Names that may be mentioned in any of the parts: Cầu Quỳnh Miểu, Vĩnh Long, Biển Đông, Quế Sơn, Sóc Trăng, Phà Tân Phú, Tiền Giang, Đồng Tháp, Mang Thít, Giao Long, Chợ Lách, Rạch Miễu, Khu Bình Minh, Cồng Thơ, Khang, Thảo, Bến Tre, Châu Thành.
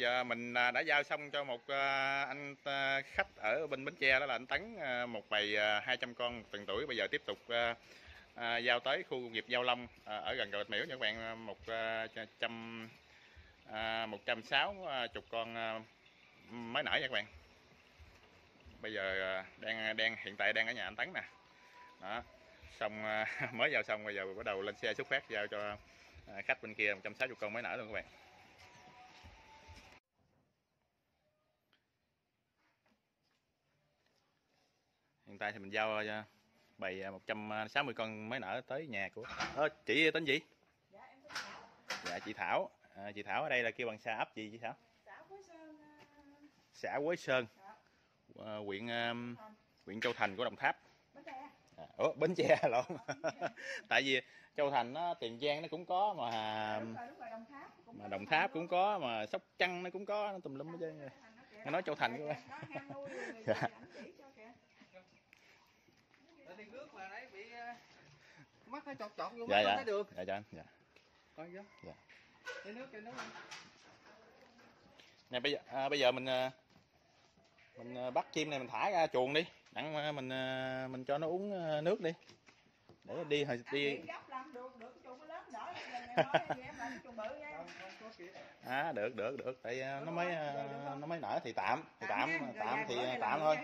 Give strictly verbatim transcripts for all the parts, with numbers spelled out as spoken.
bây giờ mình đã giao xong cho một anh khách ở bên Bến Tre, đó là anh Tấn, một bầy hai trăm con từng tuổi. Bây giờ tiếp tục giao tới khu công nghiệp Giao Long ở gần cầu Rạch Miễu nha các bạn, một trăm một trăm sáu chục con mới nở nha các bạn. Bây giờ đang đang hiện tại đang ở nhà anh Tấn nè. Đó, xong mới giao xong, bây giờ bắt đầu lên xe xuất phát giao cho khách bên kia một trăm sáu mươi con mới nở luôn các bạn. Hiện tại thì mình giao bày một trăm sáu mươi con mới nở tới nhà của à, chị tên gì? Dạ, em tên Thảo. Dạ, chị Thảo. À, chị Thảo ở đây là kêu bằng xã ấp gì chị Thảo? Xã Quế Sơn. Xã Quế Sơn. À, huyện huyện Châu Thành của Đồng Tháp. Bến Tre. À, ủa, Bến Tre lộn. Tại vì Châu Thành nó, Tiền Giang nó cũng có mà, đúng rồi, đúng rồi, Đồng Tháp cũng mà có, Đồng Tháp cũng có, mà Sóc Trăng nó cũng có, nó tùm lum hết trơn. Nó nói Châu Thành các bạn. Dạ. Mắt nó chọt chọt vô dạ, dạ. Thấy được. Dạ cho anh. Dạ. Coi vô. Dạ. Cái nước cái nước. Nè bây giờ à, bây giờ mình mình bắt chim này mình thả ra chuồng đi, đặng mình mình cho nó uống nước đi. Để đi hồi đi. À được được được, tại nó mới nó mới nở thì tạm, thì tạm tạm thì tạm thôi.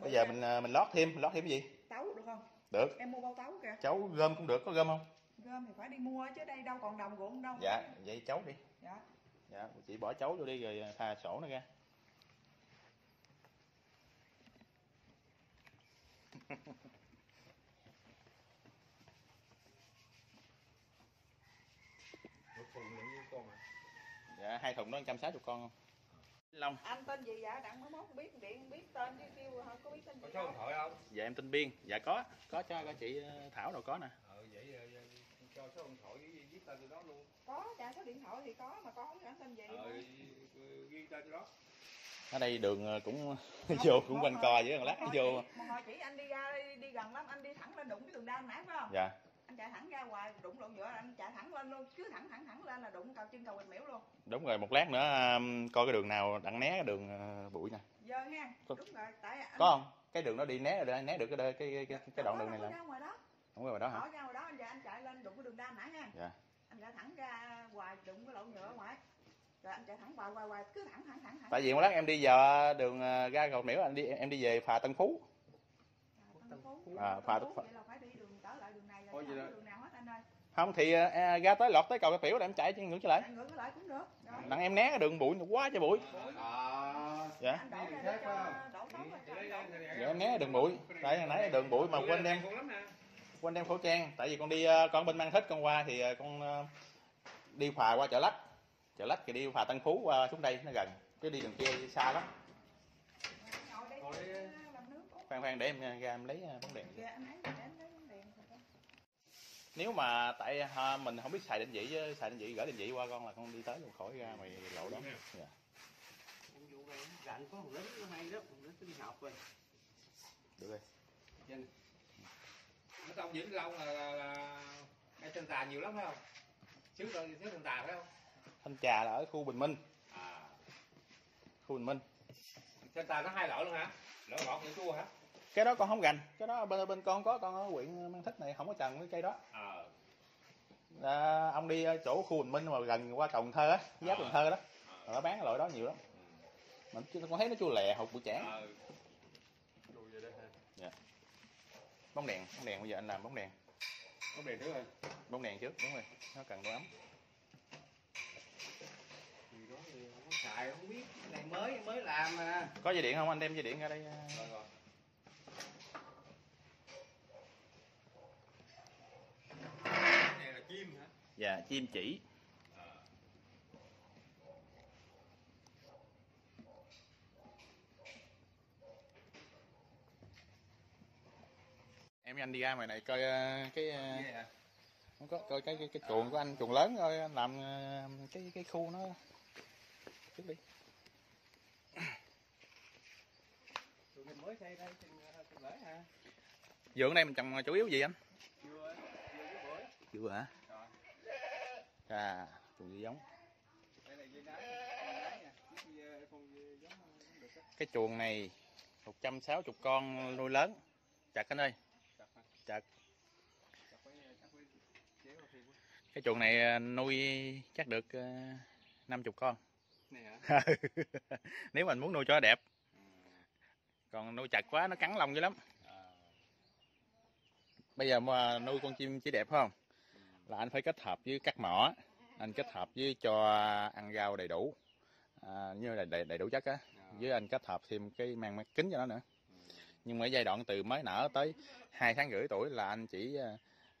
Bây giờ mình mình lót thêm, lót thêm cái gì? Tấu được không? Được. Em mua bao tấu kìa. Cháu gom cũng được, có gom không? Gom thì phải đi mua chứ đây đâu còn đồng ruộng đâu. Dạ, vậy cháu đi. Dạ. Dạ, chị bỏ cháu vô đi rồi thà sổ nó ra. Dạ, hai thùng nó một trăm sáu mươi con không? Long. Anh tên gì dạ? Đặng mới mốt biết điện biết tên chứ kêu họ có biết tên gì. Có số điện thoại không? Dạ em tên Biên. Dạ có, có cho có chị Thảo đâu có nè. Ừ vậy cho số điện thoại viết tên tôi đó luôn. Có, dạ số điện thoại thì có mà con không nhớ tên gì. Ừ ghi tên tôi đó. Ở đây đường cũng vô cũng quanh co với thằng lát nó vô. Mà hồi chỉ anh đi ra đi, đi gần lắm, anh đi thẳng lên đụng cái tường đan nãy phải không? Dạ. Anh chạy thẳng ra ngoài đụng lộn giữa anh chạy thẳng lên luôn, cứ thẳng thẳng thẳng lên là đụng cầu chân cầu Quỳnh Miểu luôn. Đúng rồi, một lát nữa coi cái đường nào đặng né cái đường bụi nè. Giờ ha. Đúng rồi, tại anh... Có không? Cái đường nó đi né rồi né được cái cái cái, cái, cái đoạn đó, đường này là. Ra ngoài đó. Đúng rồi, ngoài đó hả? Ở ra ngoài đó anh chạy, anh chạy lên đụng cái đường đa nãy ha. Dạ. Anh chạy thẳng ra ngoài đụng cái lộn nhựa ngoài. Rồi anh chạy thẳng hoài hoài hoài cứ thẳng thẳng thẳng thẳng. Tại vì một lát em đi giờ đường ra cầu Miểu anh đi em đi về phà Tân Phú. À, phà Tân Phú. Ôi, vậy đường nào hết, anh ơi. Không thì à, ra tới lọt tới cầu Quỳnh Miểu để em chạy ngược trở lại. Ngược trở lại cũng được. Đặng em né cái đường bụi quá trời bụi. À, dạ. Anh đổ ra cho, đổ tóc ra. Dạ em né đường bụi. Tại hồi nãy đường bụi mà quên đem quên đem khẩu trang. Tại vì con đi con bên Mang Thít con qua thì con đi phà qua chợ Lách. Chợ Lách thì đi phà Tân Phú qua xuống đây nó gần. Chứ đi đường kia xa lắm. Khoan khoan để em ra em lấy bóng đèn. Nếu mà tại ha, mình không biết xài định vị chứ xài định vị gửi định vị qua con là con đi tới luôn khỏi ra mày lộ đó. Dạ. Vụ này rảnh có thằng lính nó hay đó, thằng lính đi học rồi. Được rồi. Trên. Nó tông Vĩnh Long là là, là... hay Thanh Trà nhiều lắm phải không? Chứ đâu chứ Thanh Trà phải không? Thanh Trà là ở khu Bình Minh. À. Khu Bình Minh. Thanh Trà nó hai loại luôn hả? Loại ngọt và chua hả? Cái đó con không gành, cái đó bên bên con có, con ở huyện Mang Thít này không có trồng cái cây đó. Ờ. À, ông đi chỗ khu Bình Minh mà gần qua Cồng Thơ á, giáp Cần Thơ đó, nó à. Bán cái loại đó nhiều lắm. Mình con thấy nó chua lè hột bự chản. Ờ. Dạ. Bóng đèn, bóng đèn bây giờ anh làm bóng đèn. Bóng đèn trước rồi. Bóng đèn trước đúng rồi, nó cần độ ấm. Thì đó thì không có xài không biết, cái này mới mới làm mà. Có dây điện không? Anh đem dây điện ra đây. Rồi rồi. Chim hả? Dạ, chim chỉ. À. Em với anh đi ra ngoài này coi cái yeah. Không có coi cái cái, cái chuồng à. Của anh, chuồng lớn thôi, anh làm cái cái khu nó trước đi. Chuồng mình mới xây đây chuồng lễ hả? Vườn đây mình trồng chủ yếu gì anh? Chưa. Chưa hả? À, trồng dưa giống. Đây là dưa nái. Cái chuồng này một trăm sáu mươi con nuôi lớn. Chặt anh ơi. Chặt. Cái chuồng này nuôi chắc được năm mươi con. Nếu mình muốn nuôi cho đẹp. Còn nuôi chặt quá nó cắn lông dữ lắm. Bây giờ mà nuôi con chim chỉ đẹp không? Là anh phải kết hợp với cắt mỏ. Anh kết hợp với cho ăn rau đầy đủ. À, như là đầy, đầy đủ chất á. Với anh kết hợp thêm cái màng mắt kính cho nó nữa. Nhưng mà giai đoạn từ mới nở tới hai tháng rưỡi tuổi là anh chỉ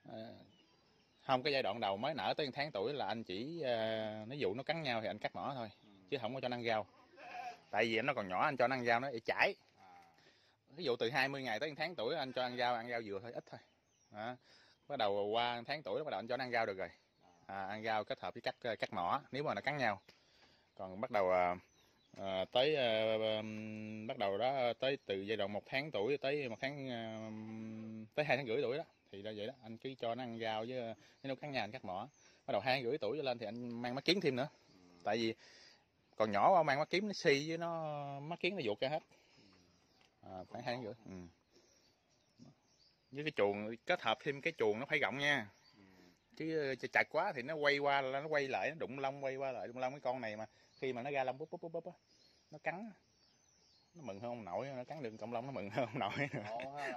uh, không, cái giai đoạn đầu mới nở tới một tháng tuổi là anh chỉ uh, ví dụ nó cắn nhau thì anh cắt mỏ thôi, chứ không có cho nó ăn rau. Tại vì nó còn nhỏ anh cho nó ăn rau nó chảy. Ví dụ từ hai mươi ngày tới một tháng tuổi anh cho ăn rau, ăn rau dừa thôi, ít thôi. Đó. Bắt đầu qua một tháng tuổi bắt đầu anh cho nó ăn rau được rồi. À, ăn rau kết hợp với cắt cắt mỏ nếu mà nó cắn nhau. Còn bắt đầu à, tới à, bắt đầu đó tới từ giai đoạn một tháng tuổi tới một tháng à, tới hai tháng rưỡi tuổi đó thì là vậy đó, anh cứ cho nó ăn rau với nó cắn nhà anh cắt mỏ. Bắt đầu hai tháng rưỡi tuổi trở lên thì anh mang mắt kiếm thêm nữa, tại vì còn nhỏ quá mang mắt kiếm nó si với nó mắt kiếm nó vụt ra hết. À, khoảng hai tháng rưỡi ừ. Với cái chuồng kết hợp thêm cái chuồng nó phải rộng nha, chứ chặt quá thì nó quay qua nó quay lại nó đụng lông, quay qua lại đụng lông. Cái con này mà khi mà nó ra lông búp búp búp búp á, nó cắn nó mừng hơn ông nội, nó cắn được cộng lông nó mừng hơn ông nội.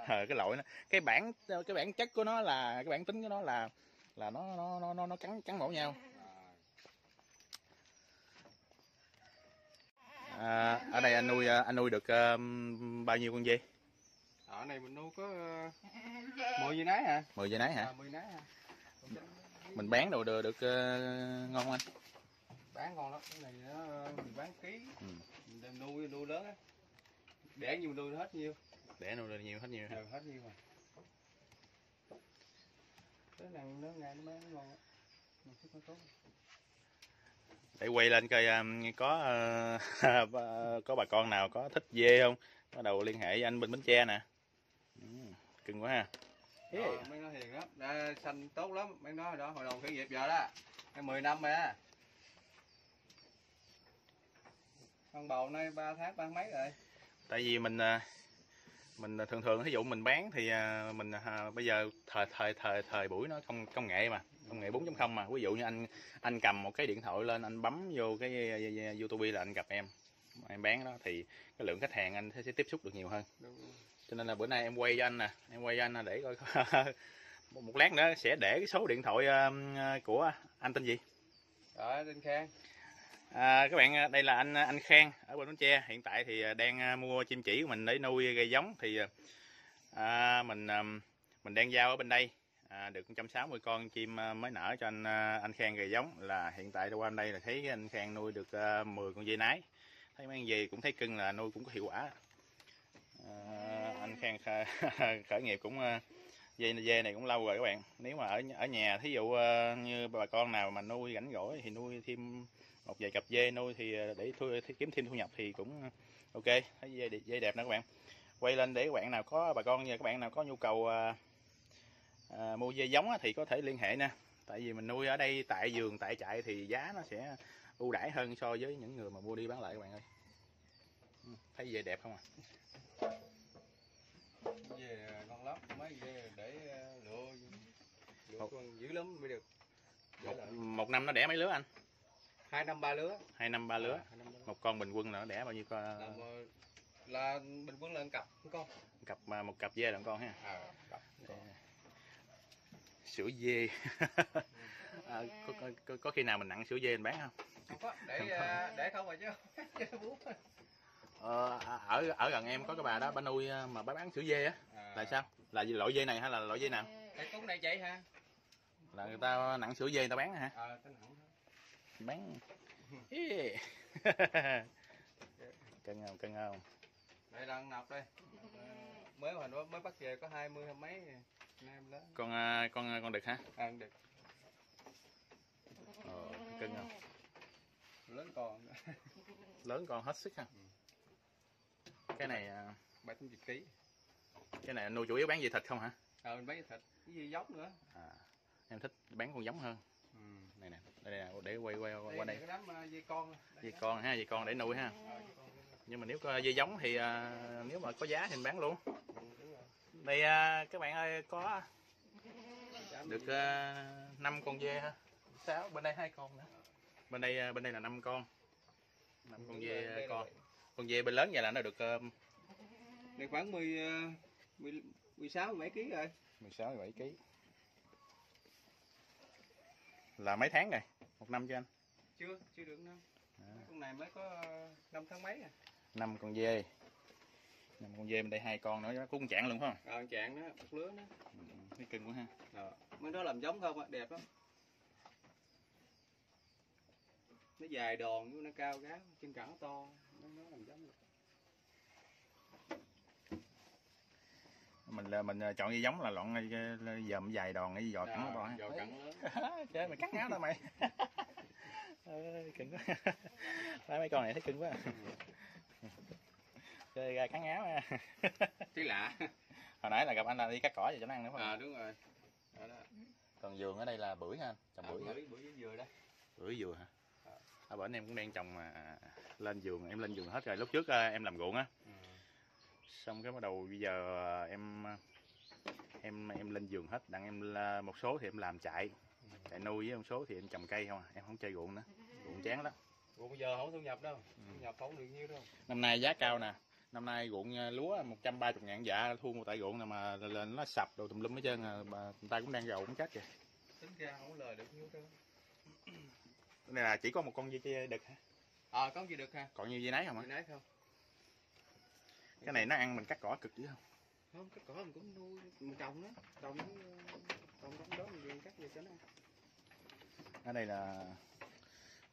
Ờ, cái lỗi nó cái bản cái bản chất của nó là cái bản tính của nó là là nó nó nó nó, nó cắn cắn mổ nhau. À, ở đây anh nuôi anh nuôi được um, bao nhiêu con dê? Ở này mình nuôi có uh, mười dê nái hả? mười dê nái hả? À, mười nái hả? Mình bán đồ được, được uh, ngon anh? Bán ngon lắm, cái này nó mình bán ký. Ừ. Mình đem nuôi nuôi lớn á. Đẻ nhiều nuôi hết nhiêu. Đẻ nuôi nhiều hết nhiêu. Đều hết nhiêu mà. Cái này nó ngày nó bán ngon á. Mình thích nó tốt. Để quay lên coi um, có uh, có bà con nào có thích dê không? Bắt đầu liên hệ với anh bên Bến Tre nè. Ừ, cưng quá ha. Yeah. Đó, mấy nó hiền lắm, đã xanh tốt lắm, mấy nó đó hồi đầu khởi nghiệp giờ đó, mười năm rồi á. Con bầu nay ba tháng ba mấy rồi. Tại vì mình mình thường thường ví dụ mình bán thì mình bây giờ thời thời thời thời buổi nó công công nghệ mà, công nghệ bốn chấm không mà. Ví dụ như anh anh cầm một cái điện thoại lên anh bấm vô cái YouTube là anh gặp em. Em bán đó thì cái lượng khách hàng anh sẽ tiếp xúc được nhiều hơn. Đúng. Cho nên là bữa nay em quay cho anh nè, em quay cho anh nè để coi một lát nữa sẽ để cái số điện thoại của anh tên gì? Đó, tên Khang. À, các bạn, đây là anh anh Khang ở bên Bến Tre, hiện tại thì đang mua chim chỉ của mình để nuôi gây giống thì à, mình mình đang giao ở bên đây à, được một trăm sáu mươi con chim mới nở cho anh anh Khang gây giống. Là hiện tại qua bên đây là thấy anh Khang nuôi được mười con dê nái. Thấy mấy con dê cũng thấy cưng là nuôi cũng có hiệu quả. À, anh Khang khởi nghiệp cũng dê dê này cũng lâu rồi các bạn. Nếu mà ở ở nhà thí dụ như bà con nào mà nuôi rảnh rỗi thì nuôi thêm một vài cặp dê nuôi thì để thu, kiếm thêm thu nhập thì cũng ok. Thấy dê, dê đẹp nữa các bạn. Quay lên để các bạn nào có bà con các bạn nào có nhu cầu à, à, mua dê giống thì có thể liên hệ nè. Tại vì mình nuôi ở đây tại vườn tại trại thì giá nó sẽ ưu đãi hơn so với những người mà mua đi bán lại các bạn ơi. Thấy dê đẹp không à? Dê ngon lắm, mấy dê để lựa, lựa con dữ lắm mới được. Một, một năm nó đẻ mấy lứa anh? Hai năm ba lứa. Hai năm ba lứa. À, năm, ba lứa. Một con bình quân là nó đẻ bao nhiêu con? Là, là bình quân là một cặp một con. Một cặp mà một cặp dê là một con ha. À, cặp con. Sữa dê. À, có, có, có, có khi nào mình nặng sữa dê mình bán không? Không có, để không có. Để không mà chứ. Ờ, ở ở gần em có cái bà đó bà nuôi mà bà bán sữa dê á. À. Là sao? Là loại dê này hay là loại dê nào? Cái cúng này vậy ha. Là người ta nặng sữa dê người ta bán hả? Ờ, tính nặng. Bán. Cân không, cân không. Đây đang nọc đây. Mới hồi đó mới bắt về có hai mươi hay mấy em lớn. Con con con đực hả? À, con đực. Ờ, cân không? Lớn con. Lớn con hết sức ha. Ừ. Cái này bảy mươi ký. Cái này nuôi chủ yếu bán gì thịt không hả? Ờ, mình bán thịt, cái gì giống nữa. À, em thích bán con giống hơn. Ừ. Này nè, đây nè, để quay quay qua đây. Đây, cái đám dê con. Dê con ha, dê con để nuôi ha. Ờ, dê con. nhưng mà nếu có dây giống thì uh, nếu mà có giá thì mình bán luôn. Đây uh, các bạn ơi, có được uh, năm con dê ha, sáu bên đây hai con nữa, bên đây uh, bên đây là năm con, năm con dê con, con dê bên lớn vậy là nó được uh, đây khoảng mười, mười sáu mười bảy ký rồi, mười sáu mười bảy ký là mấy tháng rồi, một năm cho anh? Chưa, chưa được năm. À. Con này mới có năm tháng mấy à. Năm con dê. Năm con dê bên đây hai con nữa, cũng chạng luôn phải không? Ờ, chạng đó, một lứa đó. Ừ, cái cưng quá ha. Ờ, mấy đó làm giống không ạ, đẹp lắm. Nó dài đòn, nó cao gáo, chân cẳng nó to, nó làm giống được. Mình là mình chọn dây giống là lọn dòm dài đòn cái giò cẳng nó to ha. Giò cẳng lớn. Chơi mày cắt ngáo tao mày. Ơi, cưng quá. Đấy, mấy con này thấy cưng quá. Chơi ra cắn áo ha. Tí lạ. Hồi nãy là gặp anh là đi cắt cỏ về cho nó ăn nữa phải không? À đúng rồi. Đó đó. Còn vườn ở đây là bưởi ha anh, trồng à, bưởi. Bưởi, bưởi với dừa đó. Bưởi dừa hả? À. À, bữa anh em cũng đang trồng mà lên vườn, em lên vườn hết rồi. Lúc trước em làm ruộng á. Ừ. Xong cái bắt đầu bây giờ em em em lên vườn hết, đặng em một số thì em làm chạy. Chạy nuôi với một số thì em trồng cây không à, em không chơi ruộng nữa, ruộng chán lắm. Ruộng bây giờ không thu nhập đâu, thu nhập không được nhiêu đâu. Năm nay giá cao nè, năm nay ruộng lúa một trăm ba mươi ngàn dạ thu mua tại ruộng nè mà lên nó sập đồ tùm lum hết trơn, người ta cũng đang gầu cũng chết kìa. Tính ra không lời được nhiêu đâu. Này là chỉ có một con dê đực hả? Ờ, à, có dê đực ha. Còn nhiều dê nấy không hả? Dê nấy không. Cái này nó ăn mình cắt cỏ cực dữ không? Không, cắt cỏ mình cũng nuôi, mình trồng đó, trồng đó. Ở đây là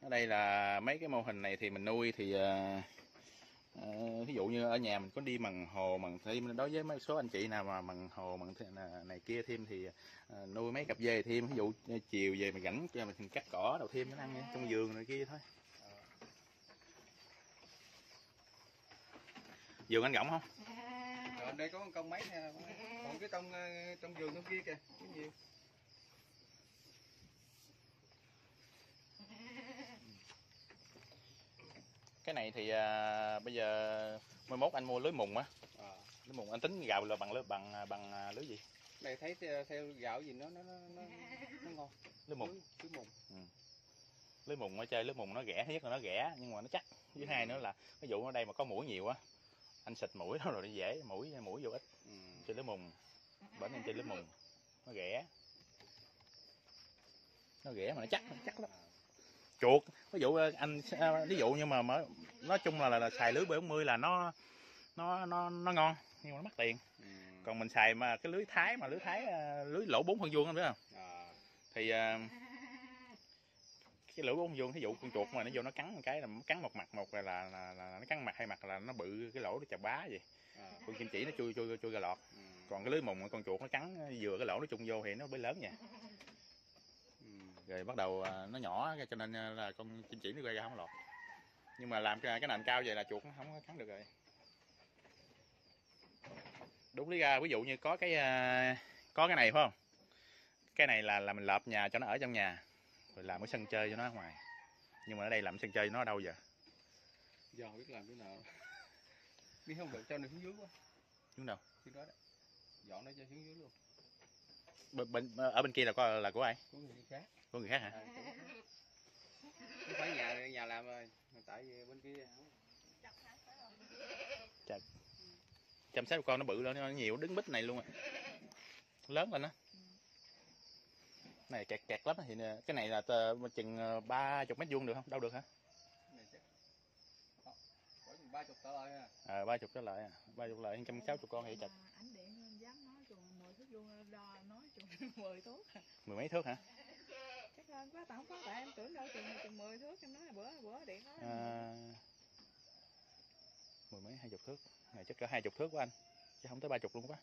ở đây là mấy cái mô hình này thì mình nuôi thì uh, ví dụ như ở nhà mình có đi mần hồ mần thêm, đối với mấy số anh chị nào mà mần hồ mần này kia thêm thì uh, nuôi mấy cặp dê thêm, ví dụ chiều về mình rảnh mình cắt cỏ đầu thêm nó ăn ấy, trong vườn này kia thôi. Vườn anh rộng không? Ở đây có con công mấy nè, còn cái công trong vườn trong kia kìa, cái gì? Cái này thì à, bây giờ mai mốt anh mua lưới mùng á, à. Lưới mùng anh tính gạo là bằng lưới bằng bằng lưới gì? Này thấy theo, theo gạo gì nó nó nó nó ngon. Lưới mùng. Lưới, lưới mùng. Ừ. Lưới mùng nó chơi lưới mùng nó rẻ, thứ nhất là nó rẻ nhưng mà nó chắc. Thứ ừ. hai nữa là ví dụ ở đây mà có muỗi nhiều á, anh xịt muỗi đâu rồi nó dễ, muỗi muỗi vô ích. Ừ. Chơi lưới mùng, bển em chơi lưới mùng, nó rẻ, nó rẻ mà nó chắc, nó chắc lắm. Chuột ví dụ anh ví dụ nhưng mà mới, nói chung là, là là xài lưới bảy bốn mươi là nó nó nó nó ngon nhưng mà nó mắc tiền. Ừ. Còn mình xài mà cái lưới Thái mà lưới Thái lưới lỗ bốn phân vuông anh biết không? À. Thì cái lỗ bốn phân vuông thí dụ con chuột mà nó vô nó cắn một cái là cắn một mặt, một là là, là, là nó cắn mặt hai mặt là nó bự cái lỗ nó chà bá vậy. À. Con kim chỉ nó chui chui chui ra lọt. Ừ. Còn cái lưới mùng con chuột nó cắn vừa cái lỗ nó chung vô thì nó mới lớn nha. Rồi bắt đầu nó nhỏ cho nên là con chim chỉ nó quay ra không lọt, nhưng mà làm cái nền cao vậy là chuột nó không cắn được rồi. Đúng lý ra ví dụ như có cái có cái này phải không, cái này là là mình lợp nhà cho nó ở trong nhà rồi làm cái sân chơi cho nó ở ngoài, nhưng mà ở đây làm sân chơi nó ở đâu giờ giờ không biết làm chỗ nào biết không, được cho nó xuống dưới quá, xuống đâu xuống đó đó, dọn nó cho xuống dưới luôn. Bên, ở bên kia là có là của ai? Của người khác. Của người khác hả? À, không phải nhà nhà làm rồi, tại vì bên kia không. Chà, chăm sóc con nó bự lên, nó nhiều đứng bít này luôn à. Lớn lên á. Này kẹt kẹt lắm thì cái này là chừng ba mươi mét vuông được không? Đâu được hả? ba chục trở lại ha. Ờ ba chục trở lại à, ba chục lại một trăm sáu mươi con thì chặt. Ảnh điện dám nói chừng mười thước vuông đo nói chừng mười thước. Mười mấy thước hả? Chắc hơn quá tao không có, tại em tưởng đâu chừng chừng mười thước em nói bữa bữa điện nói. À, mười mấy hai mươi thước. Này chắc cỡ hai mươi thước của anh. Chứ không tới ba mươi luôn quá.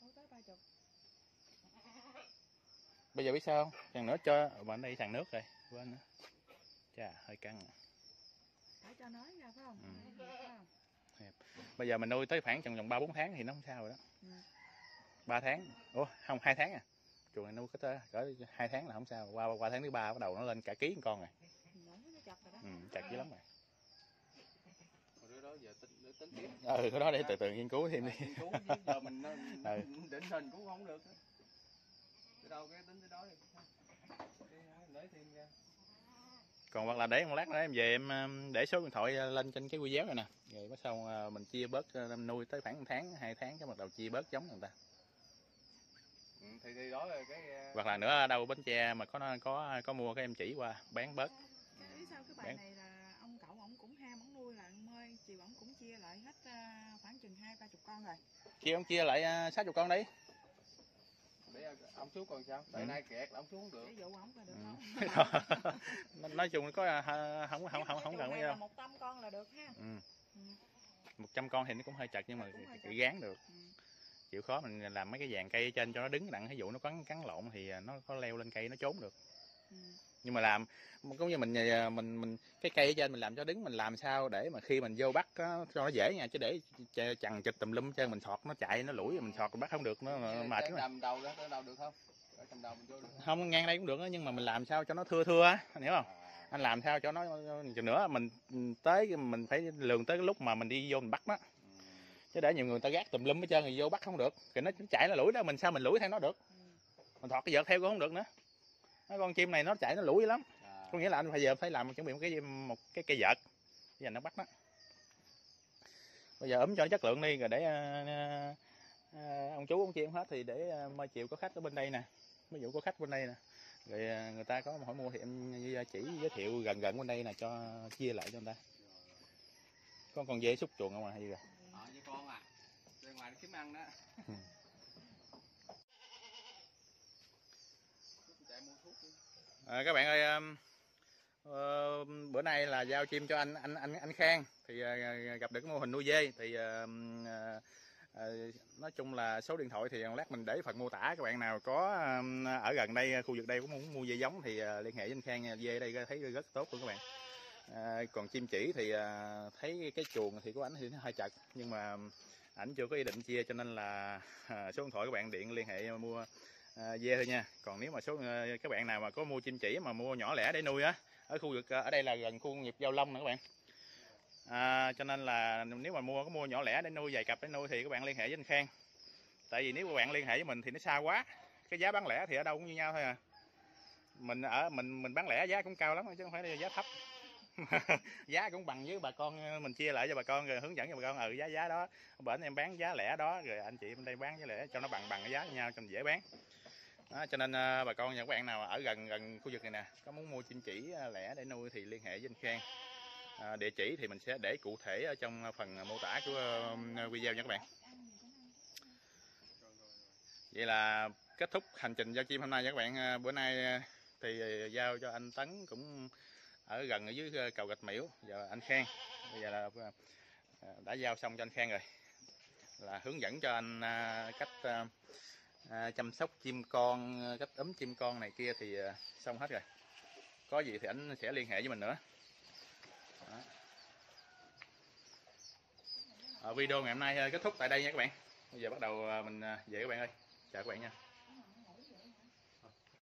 Không tới ba mươi. Bây giờ biết sao không? Thằng nữa cho mà anh đây thằng nước rồi, quên nữa. Chà, hơi căng. À. Phải cho nói ra phải không? Ừ. Hẹp. Bây giờ mình nuôi tới khoảng trong vòng ba bốn tháng thì nó không sao rồi đó. Ừ. ba tháng. Ủa, không hai tháng à. Chuồng này nuôi có tới cỡ hai tháng là không sao. Qua qua tháng thứ ba bắt đầu nó lên cả ký một con rồi. Nó chặt rồi đó. Ừ, chặt dữ lắm rồi. tính tiếp. Ừ, cái đó để từ từ nghiên cứu thêm đi. Nghiên cứu chứ giờ mình ừ. định hình cũng không được. Từ đâu cái tính tới đó đi. Lấy thêm ra. Còn hoặc là để một lát nữa em về em để số điện thoại lên trên cái quy giáo này nè. Rồi bắt sau mình chia bớt nuôi tới khoảng một tháng, hai tháng cái bắt đầu chia bớt giống người ta. Ừ, thì thì đó là cái hoặc là nữa đâu Bến Tre mà có có có mua cái em chỉ qua bán bớt. Cái sao cái bài bán... này là ông cậu ổng cũng ham ổng nuôi là ông ơi, chiều ổng cũng chia lại hết khoảng chừng hai ba chục con rồi. Kia ông chia lại sáu chục con đi. Để ông xuống còn sao? Tại ừ. nay kẹt là ông xuống không được. Ví dụ ổng là được ừ. không? Nói chung có không không không không gần nhau. Một trăm con là được ha. Ừ. Một trăm con thì nó cũng hơi chật nhưng mà chỉ gán được. Ừ. Chịu khó mình làm mấy cái dàn cây ở trên cho nó đứng đặng, ví dụ nó cắn cắn lộn thì nó có leo lên cây nó trốn được. Ừ. Nhưng mà làm cũng như mình mình mình cái cây ở trên mình làm cho đứng, mình làm sao để mà khi mình vô bắt á, cho nó dễ nha, chứ để chằng chịch tùm lum trên mình thọt nó chạy nó lủi mình thọt bắt không được nó mệt lắm. Đầm đầu đó, đầu được không? Đầm đầu mình vô được không? Không, ngang đây cũng được đó, nhưng mà mình làm sao cho nó thưa thưa á, anh hiểu không? À. Anh làm sao cho nó chừng nữa mình tới mình phải lường tới cái lúc mà mình đi vô mình bắt nó. Chứ để nhiều người ta gác tùm lum hết trơn thì vô bắt không được. Thì nó chạy nó lủi đó, mình sao mình lủi theo nó được. Mình thọt cái vợt theo cũng không được nữa. Mấy con chim này nó chạy nó lủi lắm. À. Có nghĩa là anh bây giờ phải làm chuẩn bị một cái một cái cây vợt. Bây giờ nó bắt nó. Bây giờ ấm cho nó chất lượng đi rồi để à, à, ông chú ông chị không hết thì để à, mai chiều có khách ở bên đây nè. Ví dụ có khách bên đây nè. Rồi à, người ta có hỏi mua thì em chỉ giới thiệu gần gần bên đây nè cho chia lại cho người ta. Con còn dê xúc chuồng không à hay gì rồi? Ờ, với con à, bên ngoài nó kiếm ăn đó. Ừ. À, các bạn ơi, uh, bữa nay là giao chim cho anh anh anh anh Khang thì uh, gặp được cái mô hình nuôi dê thì uh, uh, nói chung là số điện thoại thì lát mình để phần mô tả, các bạn nào có uh, ở gần đây khu vực đây cũng muốn mua dê giống thì uh, liên hệ với anh Khang, dê đây thấy rất tốt luôn các bạn. À, còn chim chỉ thì à, thấy cái chuồng thì của ảnh thì nó hơi chật nhưng mà ảnh chưa có ý định chia cho nên là à, số điện thoại các bạn điện liên hệ mua à, dê thôi nha. Còn nếu mà số à, các bạn nào mà có mua chim chỉ mà mua nhỏ lẻ để nuôi á, ở khu vực ở đây là gần khu công nghiệp Giao Long nè các bạn, à, cho nên là nếu mà mua có mua nhỏ lẻ để nuôi vài cặp để nuôi thì các bạn liên hệ với anh Khang, tại vì nếu các bạn liên hệ với mình thì nó xa quá, cái giá bán lẻ thì ở đâu cũng như nhau thôi à, mình ở mình mình bán lẻ giá cũng cao lắm chứ không phải là giá thấp. Giá cũng bằng với bà con, mình chia lại cho bà con rồi hướng dẫn cho bà con ừ giá giá đó, bển em bán giá lẻ đó rồi anh chị bên đây bán giá lẻ cho nó bằng bằng cái giá nhau cho dễ bán đó, cho nên uh, bà con và các bạn nào ở gần gần khu vực này nè có muốn mua chim chỉ lẻ để nuôi thì liên hệ với anh Khang, à, địa chỉ thì mình sẽ để cụ thể ở trong phần mô tả của uh, video nha các bạn. Vậy là kết thúc hành trình giao chim hôm nay nha các bạn. Bữa nay thì giao cho anh Tấn cũng ở gần ở dưới cầu Rạch Miễu, giờ anh Khang bây giờ là đã giao xong cho anh Khang rồi, là hướng dẫn cho anh cách chăm sóc chim con, cách ấm chim con này kia thì xong hết rồi, có gì thì anh sẽ liên hệ với mình nữa. Đó. Ở video ngày hôm nay kết thúc tại đây nha các bạn, bây giờ bắt đầu mình về các bạn ơi, chào các bạn nha.